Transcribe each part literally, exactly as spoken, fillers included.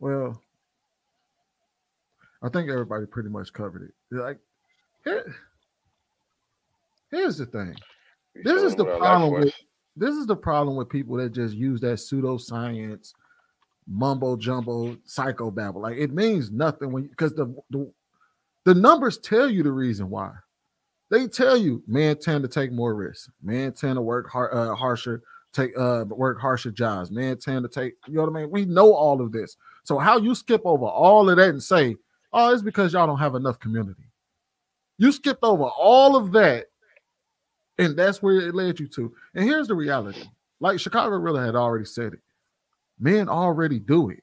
Well, I think everybody pretty much covered it. Like, here, here's the thing. This is the problem with this is the problem with people that just use that pseudoscience, mumbo jumbo, psychobabble. Like, it means nothing when because the, the the numbers tell you the reason why. They tell you men tend to take more risks. Men tend to work hard, uh, harsher. Take uh work harsher jobs. Men tend to take. You know what I mean? We know all of this. So how you skip over all of that and say, "Oh, it's because y'all don't have enough community." You skipped over all of that, and that's where it led you to. And here's the reality: like Chicago really had already said it, men already do it.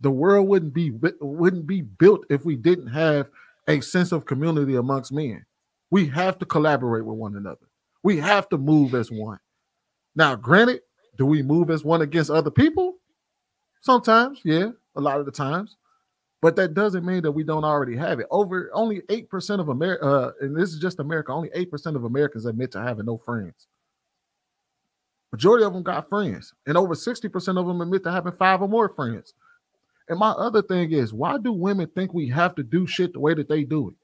The world wouldn't be wouldn't be built if we didn't have a sense of community amongst men. We have to collaborate with one another. We have to move as one. Now, granted, do we move as one against other people? Sometimes, yeah, a lot of the times. But that doesn't mean that we don't already have it. Over only eight percent of America, uh, and this is just America, only eight percent of Americans admit to having no friends. Majority of them got friends. And over sixty percent of them admit to having five or more friends. And my other thing is, why do women think we have to do shit the way that they do it?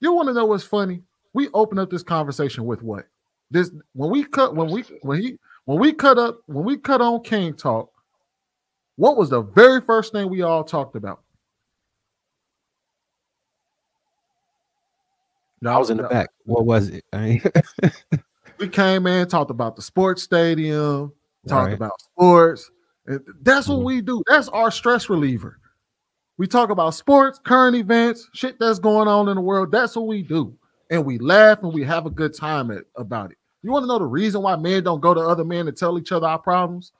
You want to know what's funny? We open up this conversation with what? This when we cut when we when he when we cut up when we cut on King Talk, what was the very first thing we all talked about? No, I was in the no. back. What was it? I mean, we came in, talked about the sports stadium, talked right. about sports. That's what mm-hmm. we do. That's our stress reliever. We talk about sports, current events, shit that's going on in the world. That's what we do. And we laugh and we have a good time at, about it. You want to know the reason why men don't go to other men and tell each other our problems?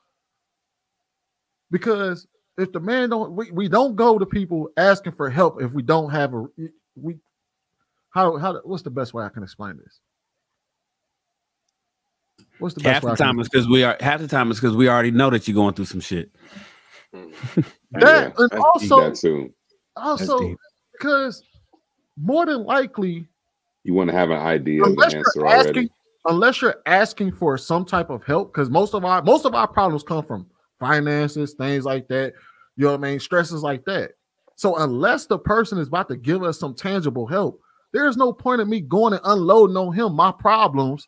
Because if the man don't, we, we don't go to people asking for help if we don't have a we. How how what's the best way I can explain this? What's the half best way? Half the time is because we are half the time is because we already know that you're going through some shit. that yeah, and I also that also because more than likely. You want to have an idea unless of the answer you're asking, already. Unless you're asking for some type of help, because most of our most of our problems come from finances, things like that. You know what I mean? Stresses like that. So unless the person is about to give us some tangible help, there's no point in me going and unloading on him my problems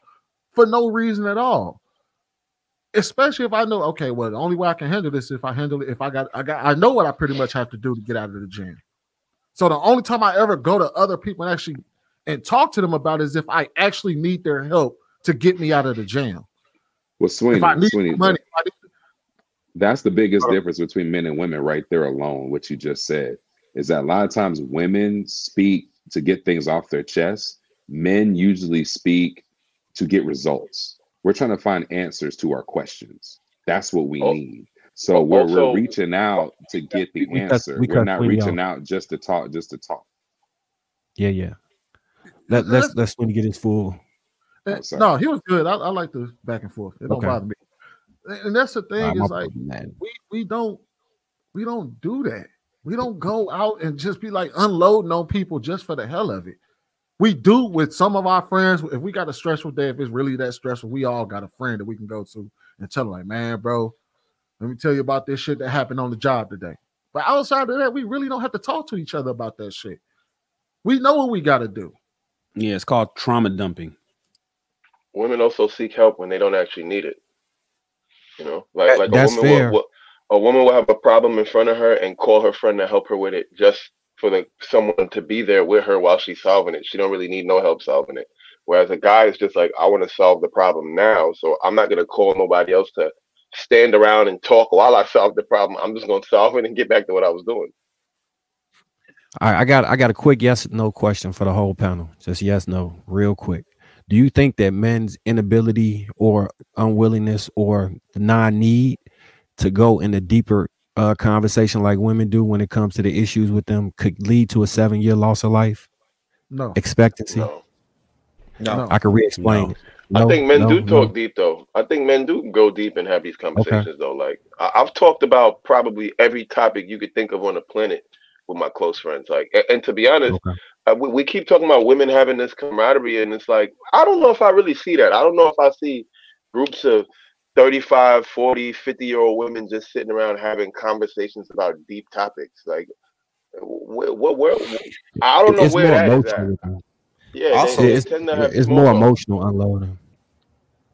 for no reason at all. Especially if I know, okay, well, the only way I can handle this is if I handle it, if I got I got I know what I pretty much have to do to get out of the gym. So the only time I ever go to other people and actually and talk to them about is if I actually need their help to get me out of the jam. Well, Sweeney, Sweeney, money, that, that's the biggest uh, difference between men and women right there alone, what you just said, is that a lot of times women speak to get things off their chest. Men usually speak to get results. We're trying to find answers to our questions. That's what we oh, need. So oh, we're, also, we're reaching out to get the we answer. Cut, we we're not reaching out. out just to talk, just to talk. Yeah, yeah. Let, let's let's when you get his full. Oh, no, he was good. I, I like the back and forth. It don't okay. bother me. And that's the thing no, is like problem, we we don't we don't do that. We don't go out and just be like unloading on people just for the hell of it. We do with some of our friends. If we got a stressful day, if it's really that stressful, we all got a friend that we can go to and tell them like, man, bro, let me tell you about this shit that happened on the job today. But outside of that, we really don't have to talk to each other about that shit. We know what we got to do. Yeah, it's called trauma dumping. Women also seek help when they don't actually need it. You know, like that, like a woman will, will a woman will have a problem in front of her and call her friend to help her with it, just for the someone to be there with her while she's solving it. She don't really need no help solving it. Whereas a guy is just like, I want to solve the problem now, so I'm not gonna call nobody else to stand around and talk while I solve the problem. I'm just gonna solve it and get back to what I was doing. All right, I got I got a quick yes no question for the whole panel. Just yes no, real quick. Do you think that men's inability or unwillingness or non-need to go in a deeper uh, conversation like women do when it comes to the issues with them could lead to a seven-year loss of life? No. Expectancy? No. no. I could re-explain. No. No, I think men no, do talk no. deep, though. I think men do go deep and have these conversations, okay. though. Like I I've talked about probably every topic you could think of on the planet with my close friends, like, and, and to be honest, okay. uh, we, we keep talking about women having this camaraderie, and it's like, I don't know if I really see that. I don't know if I see groups of thirty-five, forty, fifty year old women just sitting around having conversations about deep topics. Like, what, what, where, where, I don't know it's where that is at. Yeah, also, they, they it's, tend to have it's more, more emotional unloading.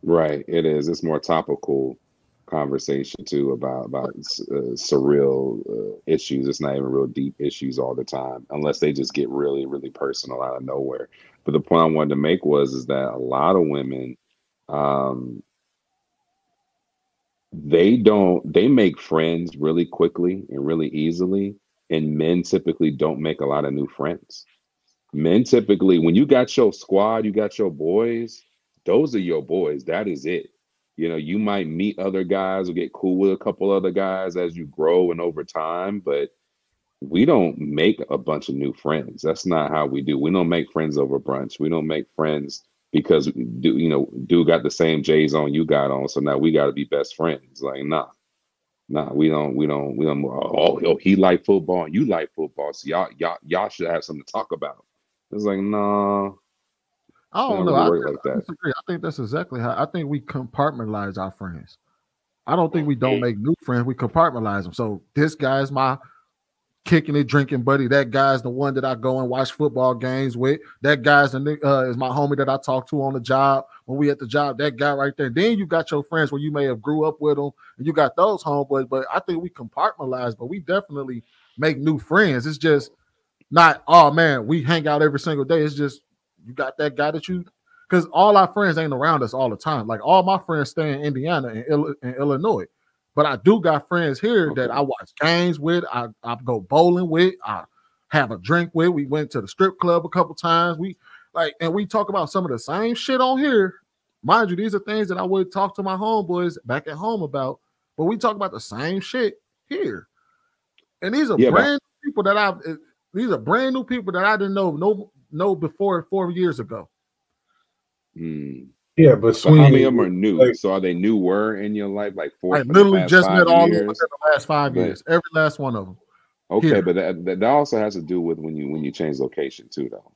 Right, it is. It's more topical conversation too about about uh, surreal uh, issues. It's not even real deep issues all the time, unless they just get really, really personal out of nowhere. But the point I wanted to make was is that a lot of women, um, they don't they make friends really quickly and really easily, and men typically don't make a lot of new friends. Men typically, when you got your squad, you got your boys, those are your boys. That is it. You know, you might meet other guys or get cool with a couple other guys as you grow and over time, but we don't make a bunch of new friends. That's not how we do. We don't make friends over brunch. We don't make friends because, do you know, dude got the same J's on you got on, so now we got to be best friends. Like, nah, nah, we don't, we don't, we don't. Oh, oh he like football and you like football, so y'all, y'all, y'all should have something to talk about. It's like, nah. I don't know. I, like I, that. I think that's exactly how I think we compartmentalize our friends. I don't think we don't make new friends. We compartmentalize them. So this guy's my kicking and drinking buddy. That guy's the one that I go and watch football games with. That guy's the uh, is my homie that I talk to on the job when we at the job. That guy right there. Then you got your friends where you may have grew up with them, and you got those homeboys. But I think we compartmentalize. But we definitely make new friends. It's just not. Oh man, we hang out every single day. It's just. You got that guy that you, because all our friends ain't around us all the time. Like all my friends stay in Indiana and, Ill, and Illinois, but I do got friends here okay. that I watch games with. I, I go bowling with. I have a drink with. We went to the strip club a couple times. We like, and we talk about some of the same shit on here. Mind you, these are things that I would talk to my homeboys back at home about, but we talk about the same shit here. And these are yeah, brand new people that I've. These are brand new people that I didn't know no. No, before four years ago. Mm. Yeah, but so how many of them are new? Like, so are they newer in your life? Like four? I literally just met all of them in the last five years. Every last one of them. Okay, here. But that, that also has to do with when you when you change location too, though.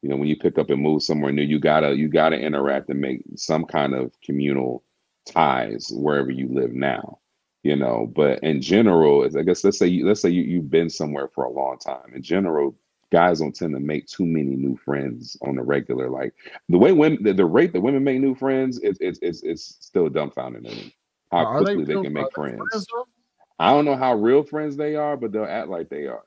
You know, when you pick up and move somewhere new, you gotta you gotta interact and make some kind of communal ties wherever you live now. You know, but in general, I guess let's say you, let's say you you've been somewhere for a long time. In general. Guys don't tend to make too many new friends on the regular. Like the way women, the, the rate that women make new friends, it's it's it's, it's still dumbfounding to me how are quickly they, they can make friends. friends I don't know how real friends they are, but they'll act like they are.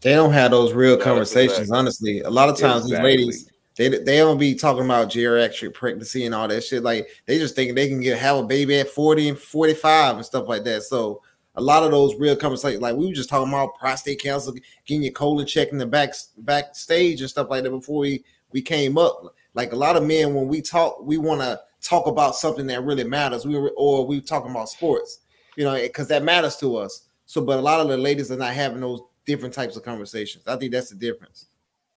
They don't have those real yeah, conversations, exactly. honestly. A lot of times, exactly. these ladies they they don't be talking about geriatric pregnancy and all that shit. Like they just think they can get have a baby at forty and forty-five and stuff like that. So. A lot of those real conversations, like we were just talking about prostate cancer, getting your colon checked in the back backstage and stuff like that before we, we came up. Like a lot of men, when we talk, we want to talk about something that really matters. We were, or we were talking about sports, you know, because that matters to us. So, but a lot of the ladies are not having those different types of conversations. I think that's the difference.